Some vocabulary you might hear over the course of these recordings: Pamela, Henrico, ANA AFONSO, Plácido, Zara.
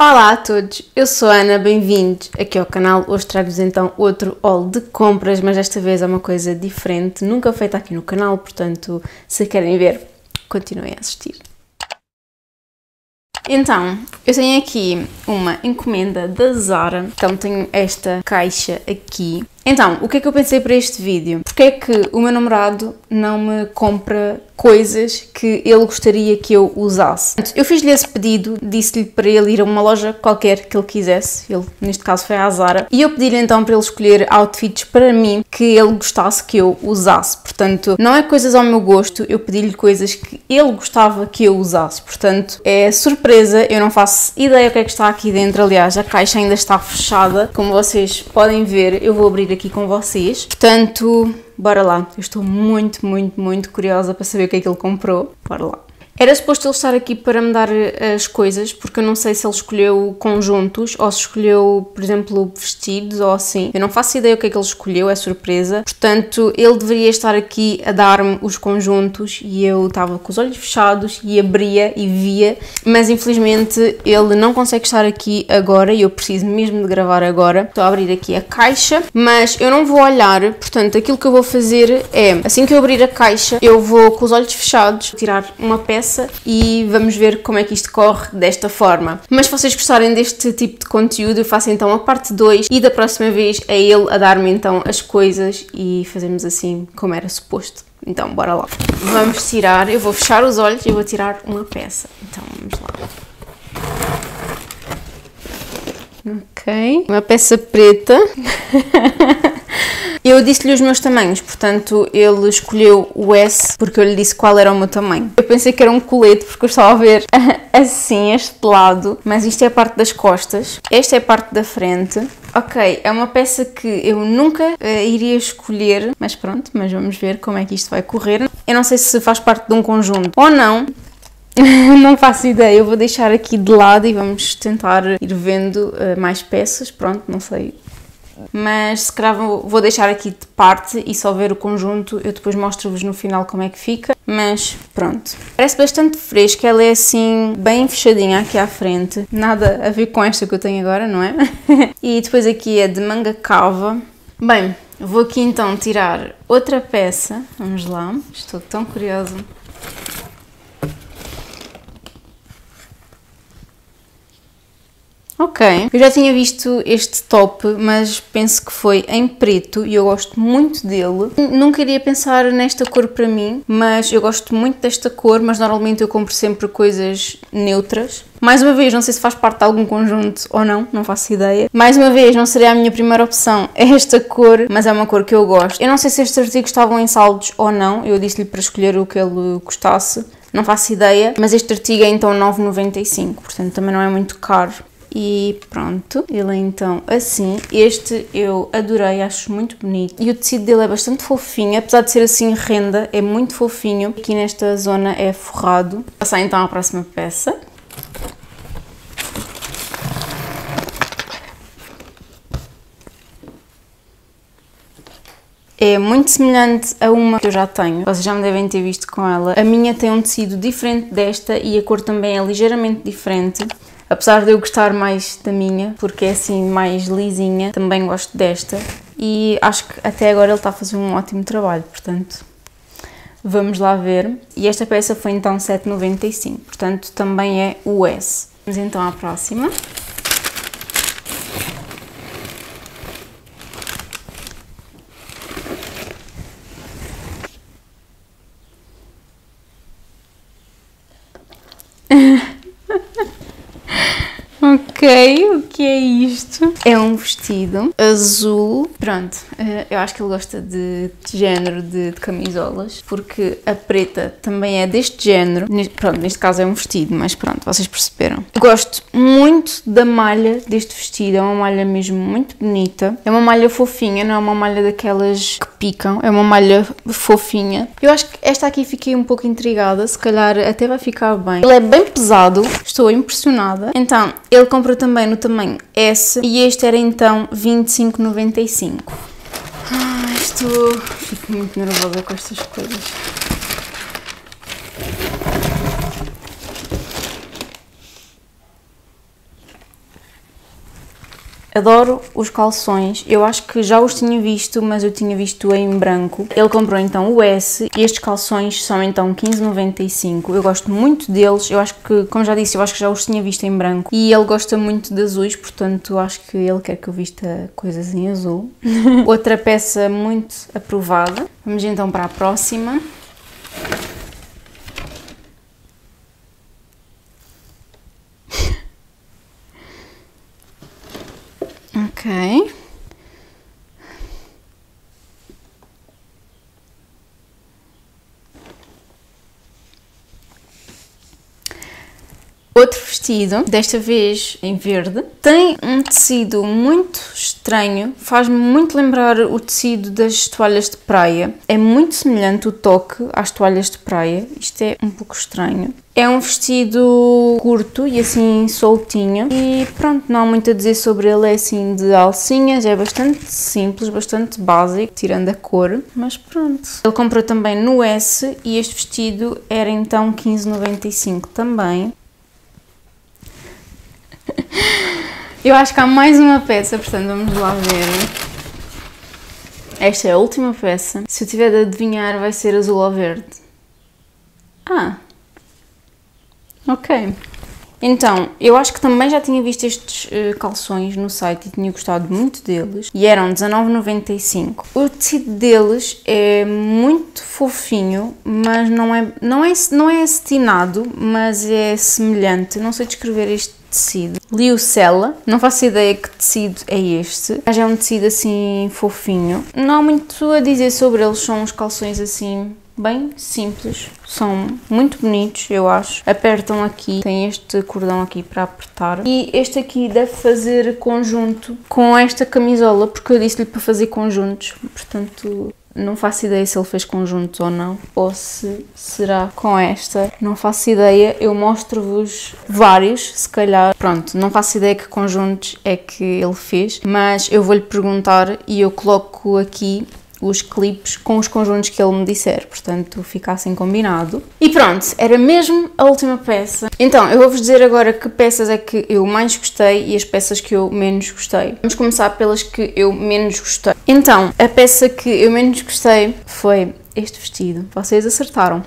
Olá a todos, eu sou a Ana, bem-vindos aqui ao canal. Hoje trago-vos então outro haul de compras, mas desta vez é uma coisa diferente, nunca feita aqui no canal, portanto, se querem ver, continuem a assistir. Então, eu tenho aqui uma encomenda da Zara, então tenho esta caixa aqui. Então, o que é que eu pensei para este vídeo? Porque é que o meu namorado não me compra coisas que ele gostaria que eu usasse? Eu fiz-lhe esse pedido, disse-lhe para ele ir a uma loja qualquer que ele quisesse, ele neste caso foi à Zara, e eu pedi-lhe então para ele escolher outfits para mim que ele gostasse que eu usasse. Portanto, não é coisas ao meu gosto, eu pedi-lhe coisas que ele gostava que eu usasse. Portanto, é surpresa, eu não faço ideia o que é que está aqui dentro. Aliás, a caixa ainda está fechada, como vocês podem ver. Eu vou abrir aqui com vocês, portanto, bora lá. Eu estou muito curiosa para saber o que é que ele comprou. Bora lá. Era suposto ele estar aqui para me dar as coisas, porque eu não sei se ele escolheu conjuntos ou se escolheu, por exemplo, vestidos ou assim. Eu não faço ideia o que é que ele escolheu, é surpresa. Portanto, ele deveria estar aqui a dar-me os conjuntos e eu estava com os olhos fechados e abria e via. Mas, infelizmente, ele não consegue estar aqui agora e eu preciso mesmo de gravar agora. Estou a abrir aqui a caixa, mas eu não vou olhar. Portanto, aquilo que eu vou fazer é, assim que eu abrir a caixa, eu vou com os olhos fechados tirar uma peça e vamos ver como é que isto corre desta forma. Mas se vocês gostarem deste tipo de conteúdo, eu faço então a parte 2 e da próxima vez é ele a dar-me então as coisas e fazemos assim como era suposto. Então bora lá. Vamos tirar, eu vou fechar os olhos e vou tirar uma peça. Então vamos lá. Ok, uma peça preta. Eu disse-lhe os meus tamanhos, portanto ele escolheu o S porque eu lhe disse qual era o meu tamanho. Eu pensei que era um colete porque eu estava a ver assim este lado, mas isto é a parte das costas, esta é a parte da frente. Ok, é uma peça que eu nunca iria escolher, mas pronto, mas vamos ver como é que isto vai correr. Eu não sei se faz parte de um conjunto ou não. Não faço ideia, eu vou deixar aqui de lado e vamos tentar ir vendo mais peças, pronto, não sei. Mas se calhar vou deixar aqui de parte e só ver o conjunto, eu depois mostro-vos no final como é que fica. Mas pronto, parece bastante fresca, ela é assim bem fechadinha aqui à frente, nada a ver com esta que eu tenho agora, não é? E depois aqui é de manga cava. Bem, vou aqui então tirar outra peça, vamos lá, estou tão curiosa. Ok, eu já tinha visto este top, mas penso que foi em preto e eu gosto muito dele. Nunca iria pensar nesta cor para mim, mas eu gosto muito desta cor, mas normalmente eu compro sempre coisas neutras. Mais uma vez, não sei se faz parte de algum conjunto ou não, não faço ideia. Mais uma vez, não seria a minha primeira opção esta cor, mas é uma cor que eu gosto. Eu não sei se estes artigos estavam em saldos ou não, eu disse-lhe para escolher o que ele gostasse, não faço ideia. Mas este artigo é então 9,95, portanto também não é muito caro. E pronto, ele é então assim. Este eu adorei, acho muito bonito. E o tecido dele é bastante fofinho, apesar de ser assim renda, é muito fofinho. Aqui nesta zona é forrado. Vou passar então à próxima peça. É muito semelhante a uma que eu já tenho, vocês já me devem ter visto com ela. A minha tem um tecido diferente desta e a cor também é ligeiramente diferente. Apesar de eu gostar mais da minha, porque é assim mais lisinha, também gosto desta. E acho que até agora ele está a fazer um ótimo trabalho, portanto, vamos lá ver. E esta peça foi então 7,95, portanto também é US. Vamos então à próxima. Ok, o que é isto? É um vestido azul. Pronto, eu acho que ele gosta de género de camisolas, porque a preta também é deste género. Pronto, neste caso é um vestido, mas pronto, vocês perceberam. Eu gosto muito da malha deste vestido, é uma malha mesmo muito bonita. É uma malha fofinha, não é uma malha daquelas que picam, é uma malha fofinha. Eu acho que esta aqui fiquei um pouco intrigada, se calhar até vai ficar bem. Ele é bem pesado, estou impressionada. Então, ele comprou também no tamanho S e este era então 25,95. Ah, fico muito nervosa com estas coisas. Adoro os calções, eu acho que já os tinha visto, mas eu tinha visto em branco. Ele comprou então o S e estes calções são então 15,95. Eu gosto muito deles, eu acho que, como já disse, eu acho que já os tinha visto em branco. E ele gosta muito de azuis, portanto eu acho que ele quer que eu vista coisas em azul. Outra peça muito aprovada. Vamos então para a próxima. Ok. Outro vestido, desta vez em verde, tem um tecido muito estranho, faz-me muito lembrar o tecido das toalhas de praia, é muito semelhante o toque às toalhas de praia, isto é um pouco estranho. É um vestido curto e assim soltinho e pronto, não há muito a dizer sobre ele, é assim de alcinhas, é bastante simples, bastante básico, tirando a cor, mas pronto. Ele comprou também no S e este vestido era então 15,95 também. Eu acho que há mais uma peça, portanto vamos lá ver. Esta é a última peça. Se eu tiver de adivinhar, vai ser azul ou verde. Ah, ok. Então, eu acho que também já tinha visto estes calções no site e tinha gostado muito deles. E eram 19,95. O tecido deles é muito fofinho, mas não é acetinado, mas é semelhante. Não sei descrever este tecido. Liucela. Não faço ideia que tecido é este, mas é um tecido assim fofinho. Não há muito a dizer sobre eles, são uns calções assim bem simples, são muito bonitos, eu acho. Apertam aqui, tem este cordão aqui para apertar e este aqui deve fazer conjunto com esta camisola, porque eu disse-lhe para fazer conjuntos, portanto não faço ideia se ele fez conjuntos ou não, ou se será com esta, não faço ideia, eu mostro-vos vários, se calhar, pronto, não faço ideia que conjuntos é que ele fez, mas eu vou-lhe perguntar e eu coloco aqui os clipes com os conjuntos que ele me disser, portanto fica assim combinado. E pronto, era mesmo a última peça. Então, eu vou-vos dizer agora que peças é que eu mais gostei e as peças que eu menos gostei. Vamos começar pelas que eu menos gostei. Então, a peça que eu menos gostei foi este vestido. Vocês acertaram.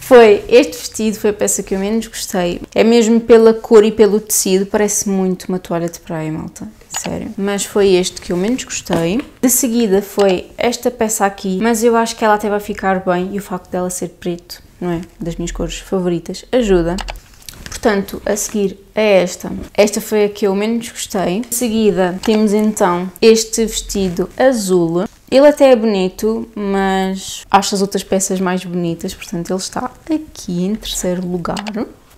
Foi este vestido, foi a peça que eu menos gostei. É mesmo pela cor e pelo tecido, parece muito uma toalha de praia, malta. Sério. Mas foi este que eu menos gostei. De seguida foi esta peça aqui, mas eu acho que ela até vai ficar bem e o facto dela ser preto, não é? Das minhas cores favoritas, ajuda. Portanto, a seguir é esta. Esta foi a que eu menos gostei. De seguida temos então este vestido azul. Ele até é bonito, mas acho as outras peças mais bonitas, portanto ele está aqui em terceiro lugar.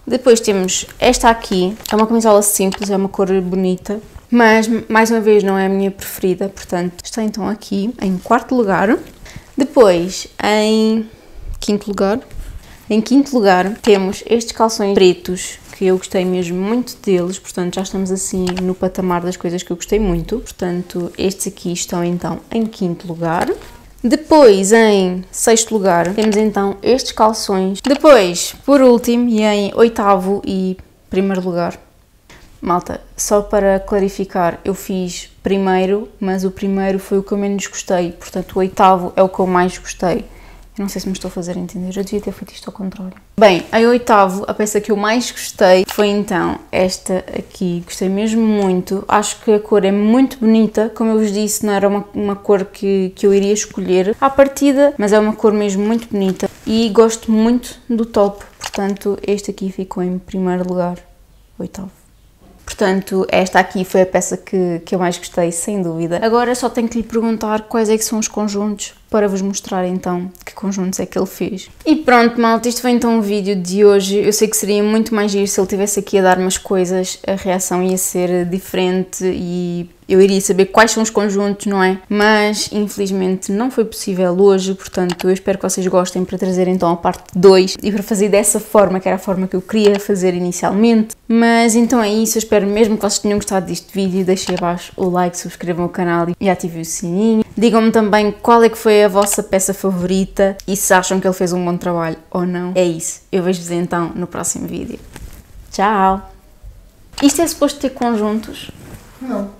Depois temos esta aqui, é uma camisola simples, é uma cor bonita, mas mais uma vez não é a minha preferida, portanto está então aqui em quarto lugar. Depois em quinto lugar temos estes calções pretos, que eu gostei mesmo muito deles, portanto já estamos assim no patamar das coisas que eu gostei muito, portanto estes aqui estão então em quinto lugar. Depois, em sexto lugar, temos então estes calções. Depois, por último, e em oitavo e primeiro lugar. Malta, só para clarificar, eu fiz primeiro, mas o primeiro foi o que eu menos gostei, portanto o oitavo é o que eu mais gostei. Eu não sei se me estou a fazer entender, eu devia ter feito isto ao contrário. Bem, em oitavo, a peça que eu mais gostei foi então esta aqui, gostei mesmo muito, acho que a cor é muito bonita, como eu vos disse, não era uma cor que eu iria escolher à partida, mas é uma cor mesmo muito bonita e gosto muito do top, portanto este aqui ficou em primeiro lugar, oitavo. Portanto, esta aqui foi a peça que eu mais gostei, sem dúvida. Agora só tenho que lhe perguntar quais é que são os conjuntos para vos mostrar então que conjuntos é que ele fez. E pronto, malta, isto foi então o vídeo de hoje. Eu sei que seria muito mais giro se ele estivesse aqui a dar umas coisas, a reação ia ser diferente e eu iria saber quais são os conjuntos, não é? Mas, infelizmente, não foi possível hoje, portanto, eu espero que vocês gostem para trazer então a parte 2 e para fazer dessa forma, que era a forma que eu queria fazer inicialmente. Mas, então é isso, eu espero mesmo que vocês tenham gostado deste vídeo. Deixem abaixo o like, subscrevam o canal e ativem o sininho. Digam-me também qual é que foi a vossa peça favorita e se acham que ele fez um bom trabalho ou não. É isso, eu vejo-vos então no próximo vídeo. Tchau! Isto é suposto ter conjuntos? Não.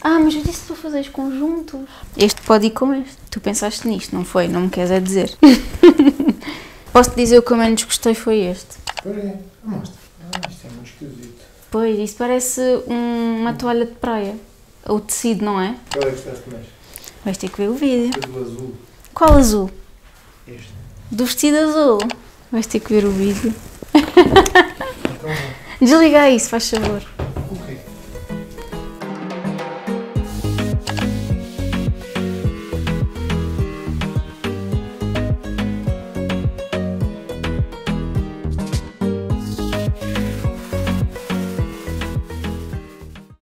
Ah, mas eu disse para fazeres conjuntos. Este pode ir com este. Tu pensaste nisto, não foi? Não me queres é dizer. Posso-te dizer o que eu menos gostei foi este. Espera aí, mostra. Ah, isto é muito esquisito. Pois, isto parece uma toalha de praia. O tecido, não é? Qual é que gostaste mais? Vais ter que ver o vídeo. É do azul. Qual azul? Este. Do vestido azul. Vais ter que ver o vídeo. Então, desliga isso, faz favor.